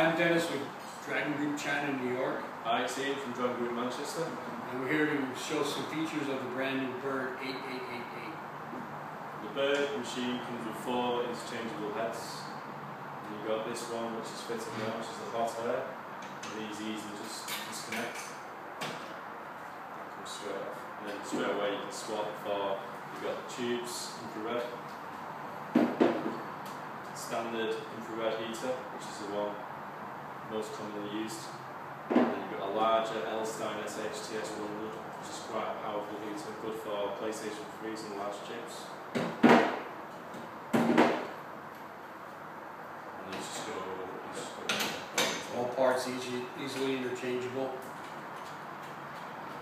I'm Dennis with Dragon Group China in New York. Hi, it's Ian from Dragon Group Manchester. And we're here to show some features of the brand new Bird 8888. The Bird machine comes with four interchangeable heads. You've got this one which is fitted now, which is the hot air. These easy to just disconnect. That comes straight off. And then straight away you can swap for, you've got tubes, infrared, standard infrared heater, which is the one most commonly used. And then you've got a larger Elstein S-H-T-S-1, which is quite a powerful heater, good for PlayStation 3s and large chips. And then just go. All parts easily interchangeable.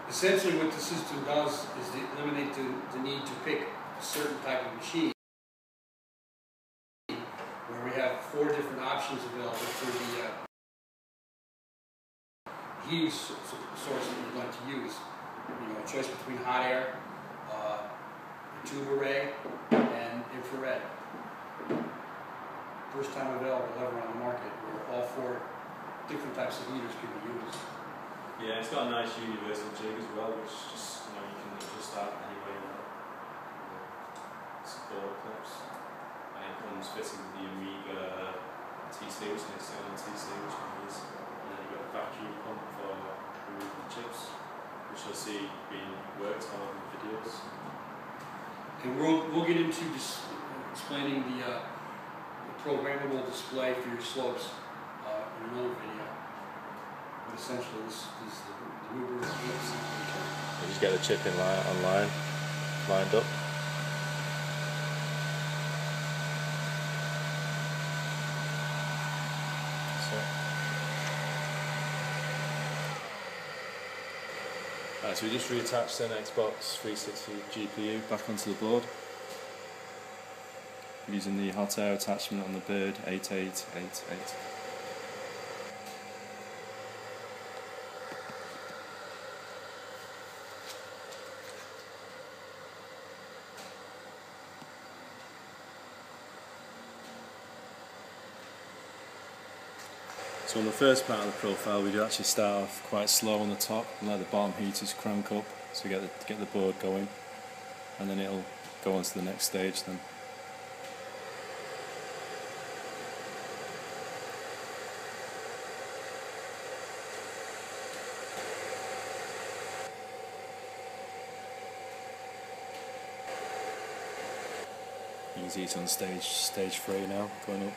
Essentially what the system does is to eliminate the need to pick a certain type of machine, where we have four different options available for the heating source that you'd like to use. You know, a choice between hot air, a tube array, and infrared. First time available ever on the market where all four different types of heaters can be used. Yeah, it's got a nice universal jig as well, which just, you know, you can adjust that any way you want. Support clips. And it comes fitted with the Amiga TC, which is an external TC, which can be used. And then you've got a vacuum pump for removing the chips, which you'll see being worked on in the videos. And we'll get into explaining the programmable display for your slopes in another video. But essentially, this is the Uber. You just get the chip in line, online, lined up. So. Alright, so we just reattached an Xbox 360 GPU back onto the board using the hot air attachment on the Bird 8888. So on the first part of the profile, we do actually start off quite slow on the top and let the bottom heaters crank up so get the board going, and then it'll go on to the next stage then. You can see it's on stage 3 now, going up.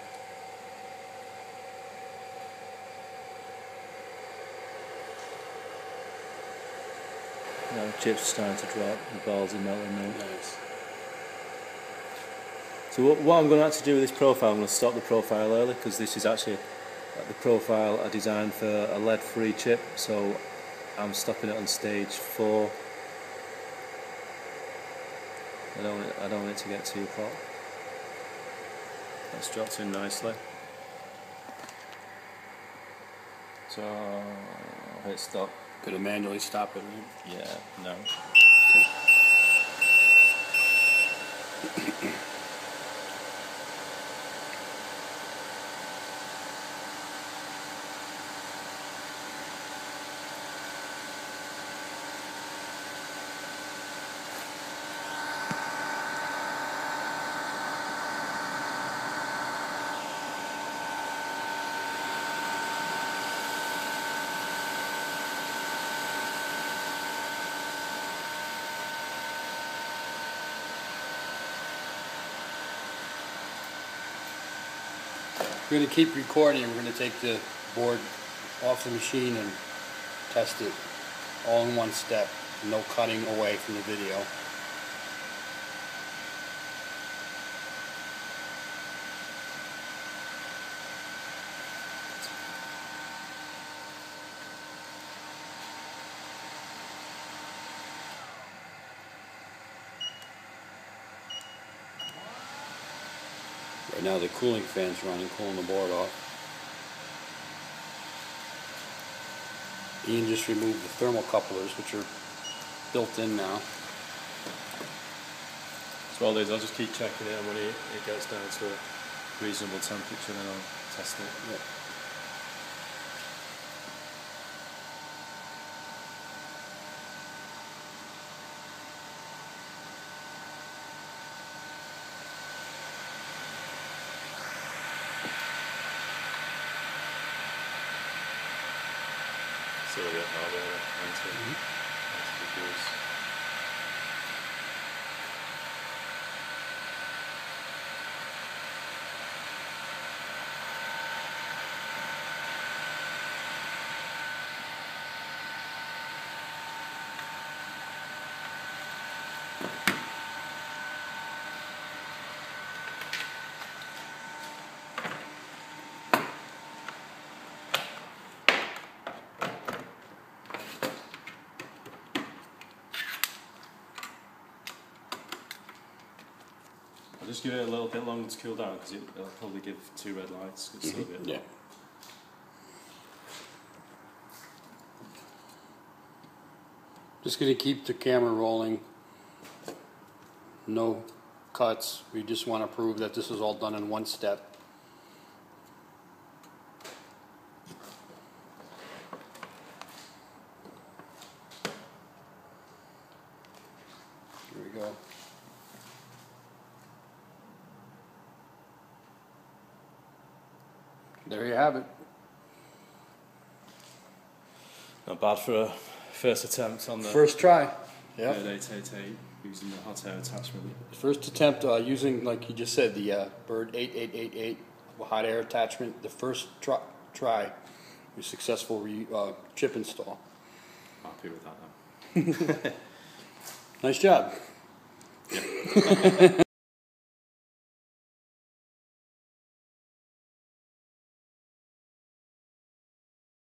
Now the chips starting to drop, the balls are melting now. Nice. So what I'm going to have to do with this profile, I'm going to stop the profile early because this is actually the profile I designed for a lead-free chip, so I'm stopping it on stage 4. I don't want it to get too hot. That's dropped in nicely. So I'll hit stop. Could have manually stopped it, right? Yeah, no. We're going to keep recording. We're going to take the board off the machine and test it all in one step. No cutting away from the video. Right now the cooling fan's running, cooling the board off. Ian just removed the thermocouplers, which are built in now. So all these, I'll just keep checking it, and when it gets down to a reasonable temperature, then I'll test it. Yep. So we don't know about it. That's ridiculous. Just give it a little bit longer to cool down because it'll probably give two red lights. It's still a bit long. Just going to keep the camera rolling. No cuts. We just want to prove that this is all done in one step. Here we go. There you have it. Not bad for a first attempt on the... First try. Yeah. Bird 8888 using the hot air attachment. First attempt using, like you just said, the Bird 8888 hot air attachment. The first try was successful chip install. Happy with that now. Nice job. Yeah.